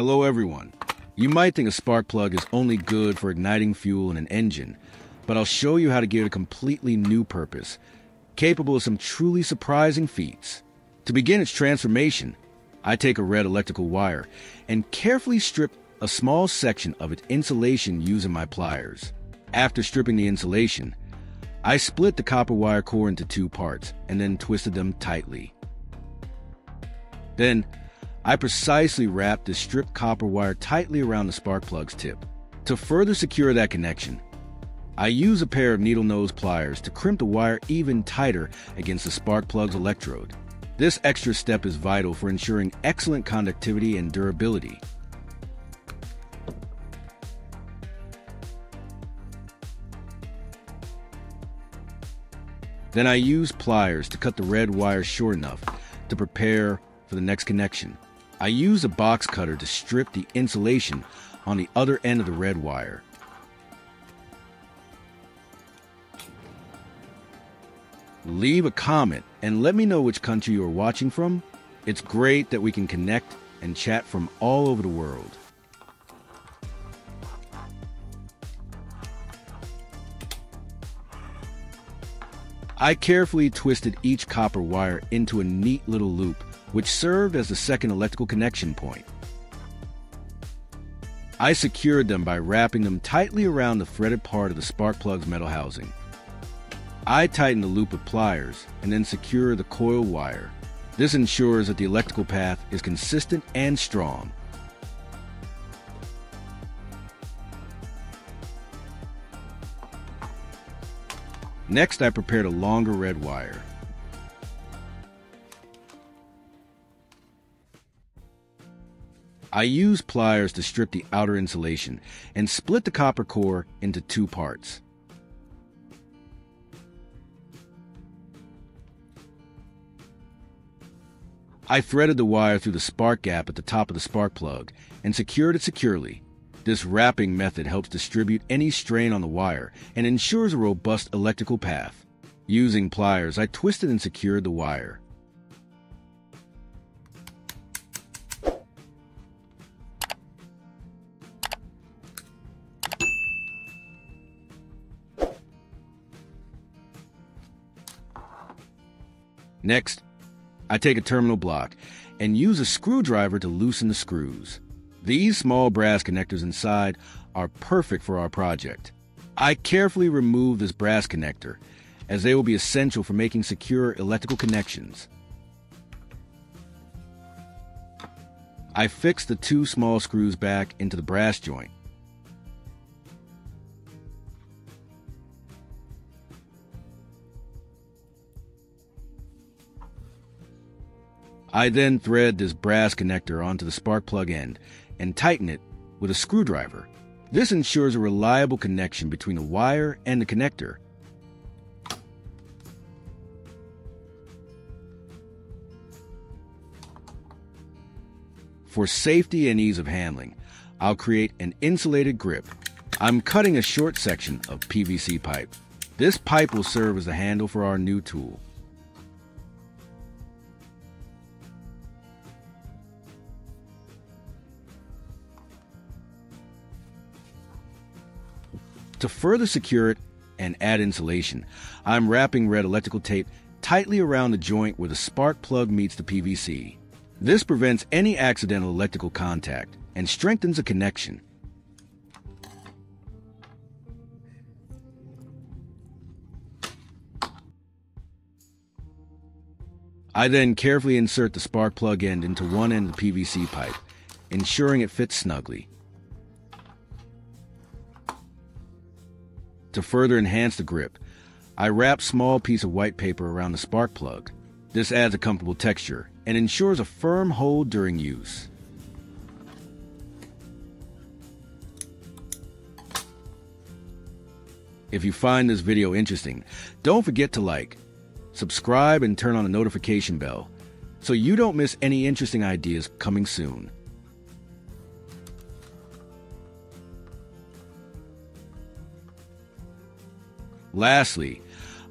Hello everyone. You might think a spark plug is only good for igniting fuel in an engine, but I'll show you how to give it a completely new purpose, capable of some truly surprising feats. To begin its transformation, I take a red electrical wire and carefully strip a small section of its insulation using my pliers. After stripping the insulation, I split the copper wire core into two parts and then twisted them tightly. Then, I precisely wrapped the stripped copper wire tightly around the spark plug's tip. To further secure that connection, I use a pair of needle nose pliers to crimp the wire even tighter against the spark plug's electrode. This extra step is vital for ensuring excellent conductivity and durability. Then I use pliers to cut the red wire short enough to prepare for the next connection. I use a box cutter to strip the insulation on the other end of the red wire. Leave a comment and let me know which country you are watching from. It's great that we can connect and chat from all over the world. I carefully twisted each copper wire into a neat little loop, which served as the second electrical connection point. I secured them by wrapping them tightly around the threaded part of the spark plug's metal housing. I tighten the loop with pliers and then secure the coil wire. This ensures that the electrical path is consistent and strong. Next, I prepared a longer red wire. I use pliers to strip the outer insulation and split the copper core into two parts. I threaded the wire through the spark gap at the top of the spark plug and secured it securely. This wrapping method helps distribute any strain on the wire and ensures a robust electrical path. Using pliers, I twisted and secured the wire. Next, I take a terminal block and use a screwdriver to loosen the screws. These small brass connectors inside are perfect for our project. I carefully remove this brass connector, as they will be essential for making secure electrical connections. I fix the two small screws back into the brass joint. I then thread this brass connector onto the spark plug end and tighten it with a screwdriver. This ensures a reliable connection between the wire and the connector. For safety and ease of handling, I'll create an insulated grip. I'm cutting a short section of PVC pipe. This pipe will serve as the handle for our new tool. To further secure it and add insulation, I'm wrapping red electrical tape tightly around the joint where the spark plug meets the PVC. This prevents any accidental electrical contact and strengthens the connection. I then carefully insert the spark plug end into one end of the PVC pipe, ensuring it fits snugly. To further enhance the grip, I wrap a small piece of white paper around the spark plug. This adds a comfortable texture and ensures a firm hold during use. If you find this video interesting, don't forget to like, subscribe, and turn on the notification bell so you don't miss any interesting ideas coming soon. Lastly,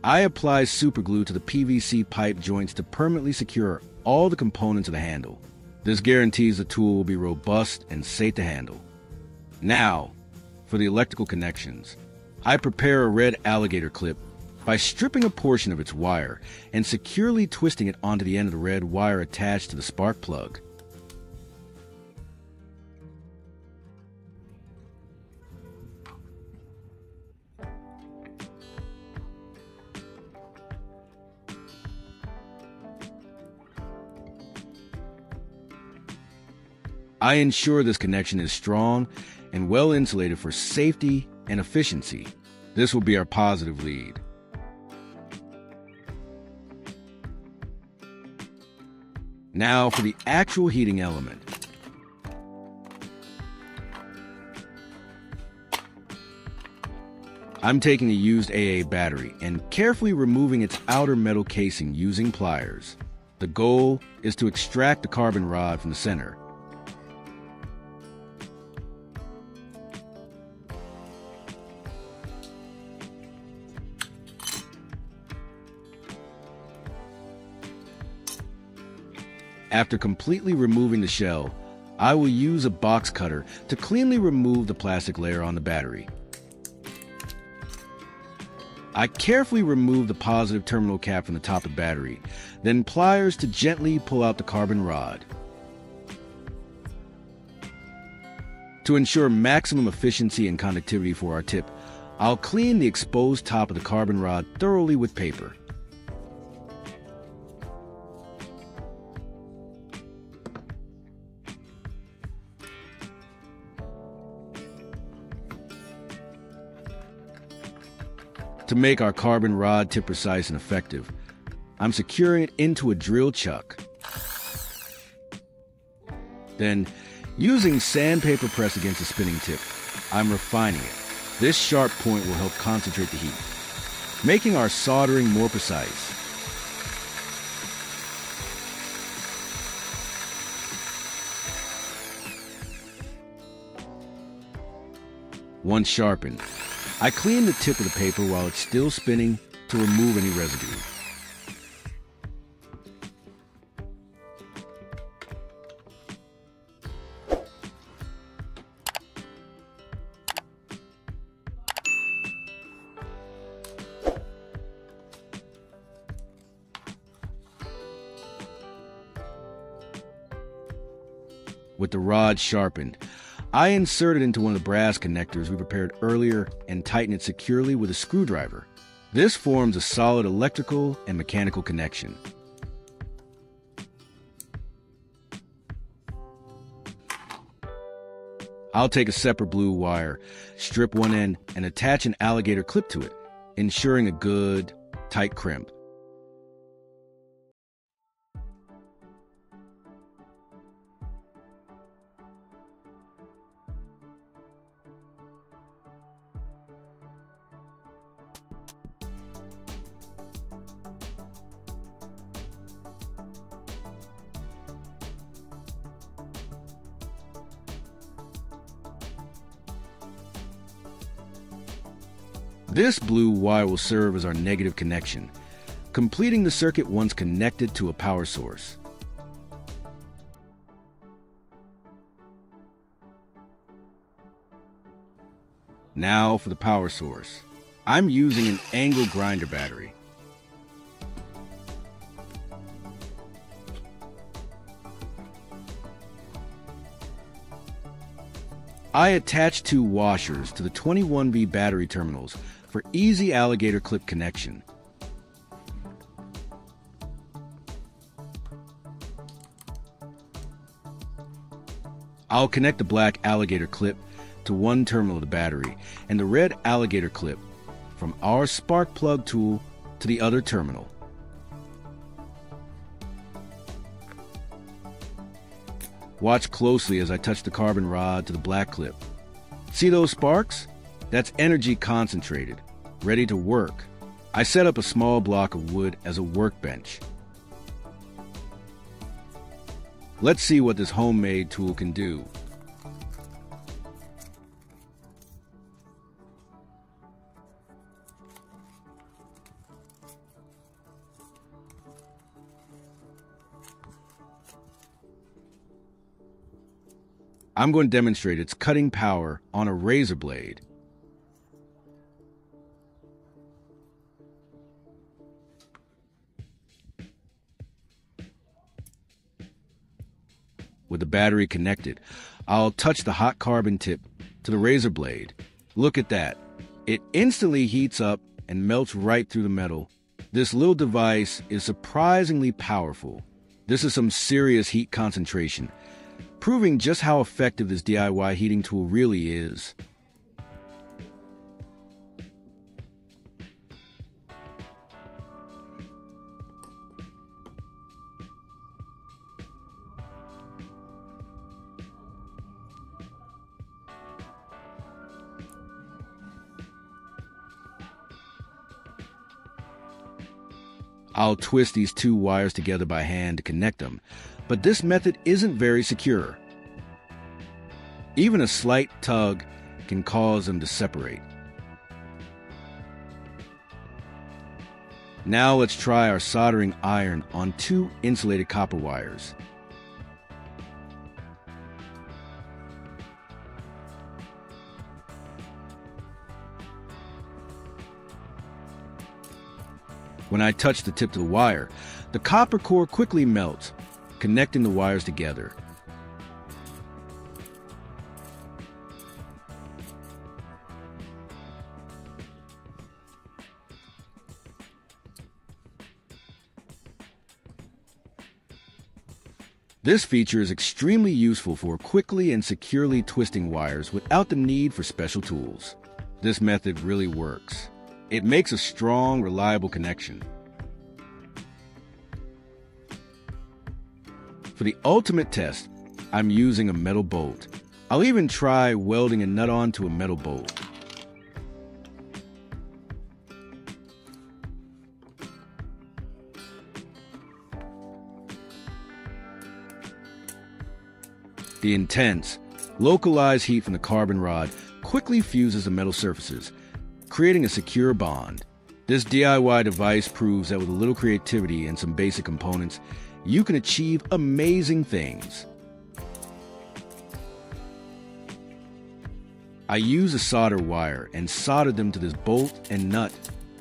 I apply superglue to the PVC pipe joints to permanently secure all the components of the handle. This guarantees the tool will be robust and safe to handle. Now, for the electrical connections, I prepare a red alligator clip by stripping a portion of its wire and securely twisting it onto the end of the red wire attached to the spark plug. I ensure this connection is strong and well insulated for safety and efficiency. This will be our positive lead. Now for the actual heating element. I'm taking a used AA battery and carefully removing its outer metal casing using pliers. The goal is to extract the carbon rod from the center. After completely removing the shell, I will use a box cutter to cleanly remove the plastic layer on the battery. I carefully remove the positive terminal cap from the top of the battery, then pliers to gently pull out the carbon rod. To ensure maximum efficiency and conductivity for our tip, I'll clean the exposed top of the carbon rod thoroughly with paper. To make our carbon rod tip precise and effective, I'm securing it into a drill chuck. Then, using sandpaper press against the spinning tip, I'm refining it. This sharp point will help concentrate the heat, making our soldering more precise. Once sharpened, I clean the tip of the paper while it's still spinning to remove any residue. With the rod sharpened, I insert it into one of the brass connectors we prepared earlier and tighten it securely with a screwdriver. This forms a solid electrical and mechanical connection. I'll take a separate blue wire, strip one end, and attach an alligator clip to it, ensuring a good, tight crimp. This blue wire will serve as our negative connection, completing the circuit once connected to a power source. Now for the power source. I'm using an angle grinder battery. I attach two washers to the 21V battery terminals for easy alligator clip connection. I'll connect the black alligator clip to one terminal of the battery and the red alligator clip from our spark plug tool to the other terminal. Watch closely as I touch the carbon rod to the black clip. See those sparks? That's energy concentrated, ready to work. I set up a small block of wood as a workbench. Let's see what this homemade tool can do. I'm going to demonstrate its cutting power on a razor blade. With the battery connected, I'll touch the hot carbon tip to the razor blade. Look at that. It instantly heats up and melts right through the metal. This little device is surprisingly powerful. This is some serious heat concentration, proving just how effective this DIY heating tool really is. I'll twist these two wires together by hand to connect them, but this method isn't very secure. Even a slight tug can cause them to separate. Now let's try our soldering iron on two insulated copper wires. When I touch the tip to the wire, the copper core quickly melts, connecting the wires together. This feature is extremely useful for quickly and securely twisting wires without the need for special tools. This method really works. It makes a strong, reliable connection. For the ultimate test, I'm using a metal bolt. I'll even try welding a nut onto a metal bolt. The intense, localized heat from the carbon rod quickly fuses the metal surfaces, creating a secure bond. This DIY device proves that with a little creativity and some basic components, you can achieve amazing things. I use a solder wire and soldered them to this bolt and nut.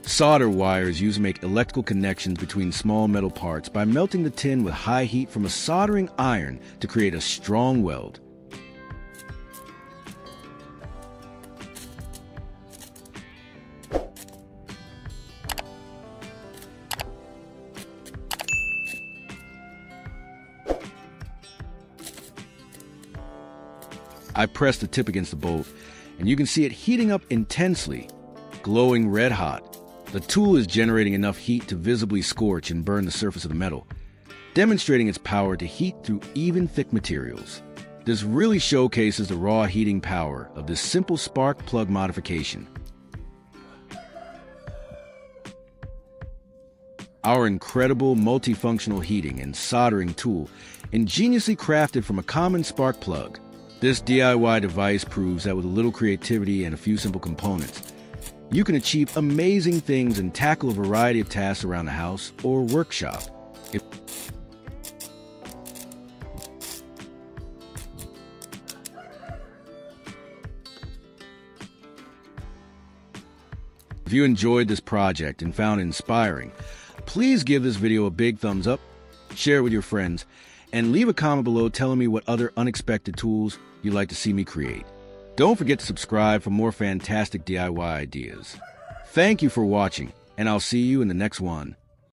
Solder wire is used to make electrical connections between small metal parts by melting the tin with high heat from a soldering iron to create a strong weld. I press the tip against the bolt, and you can see it heating up intensely, glowing red hot. The tool is generating enough heat to visibly scorch and burn the surface of the metal, demonstrating its power to heat through even thick materials. This really showcases the raw heating power of this simple spark plug modification. Our incredible multifunctional heating and soldering tool, ingeniously crafted from a common spark plug. This DIY device proves that with a little creativity and a few simple components, you can achieve amazing things and tackle a variety of tasks around the house or workshop. If you enjoyed this project and found it inspiring, please give this video a big thumbs up, share it with your friends, and leave a comment below telling me what other unexpected tools you'd like to see me create. Don't forget to subscribe for more fantastic DIY ideas. Thank you for watching, and I'll see you in the next one.